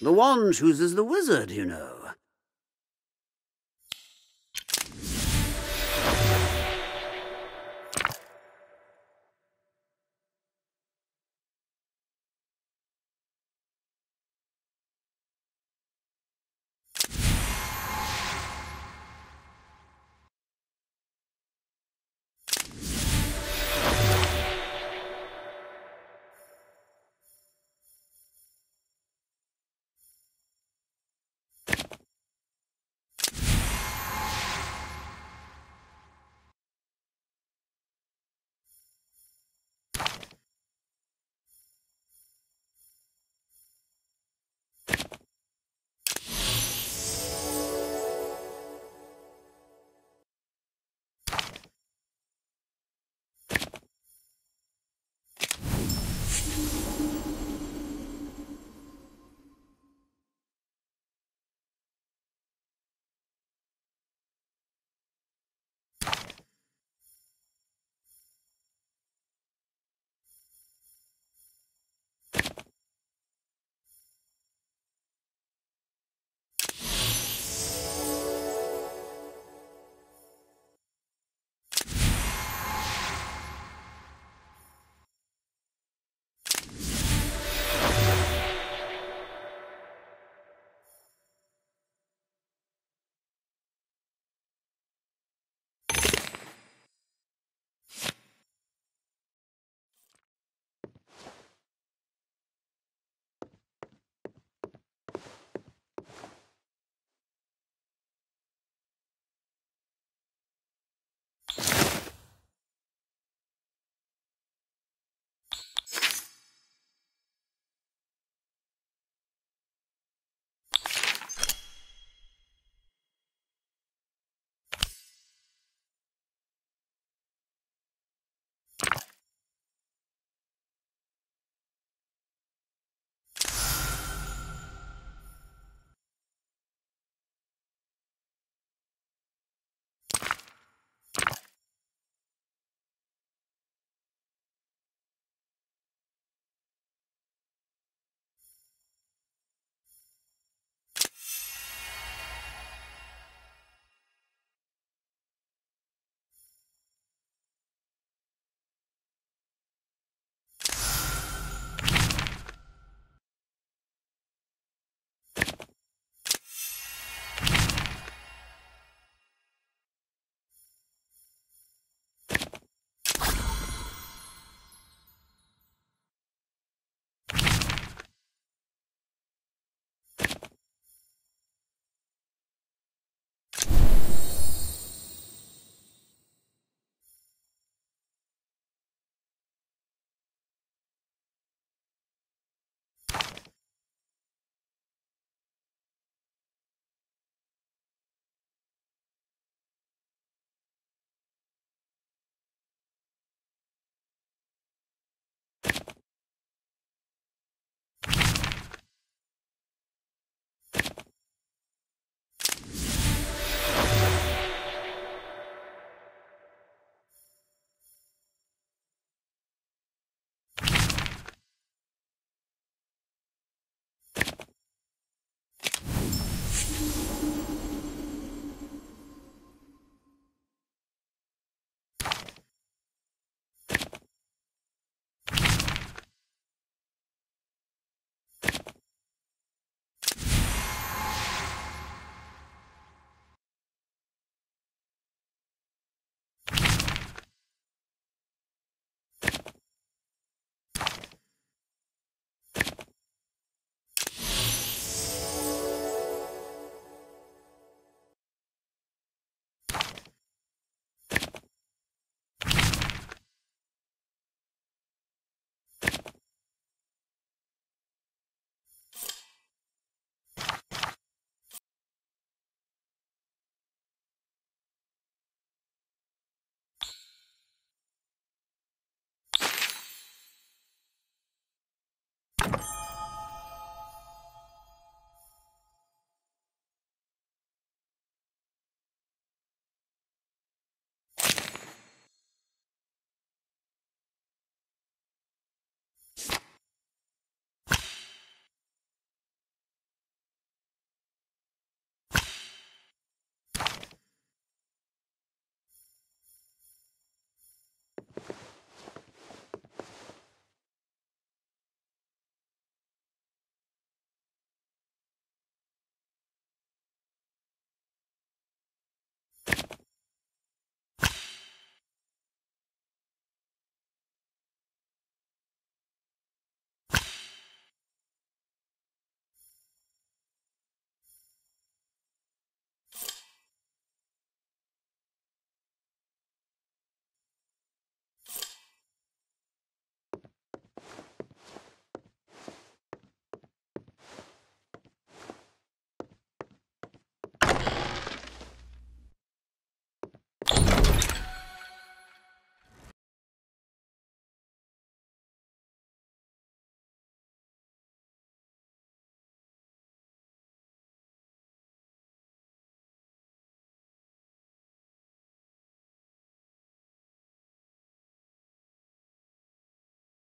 The wand chooses the wizard, you know.